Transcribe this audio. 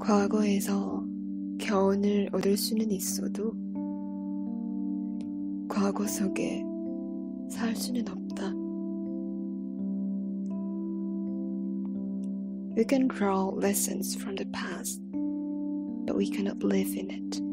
과거에서 교훈을 얻을 수는 있어도 과거 속에 살 수는 없다. We can draw lessons from the past, but we cannot live in it.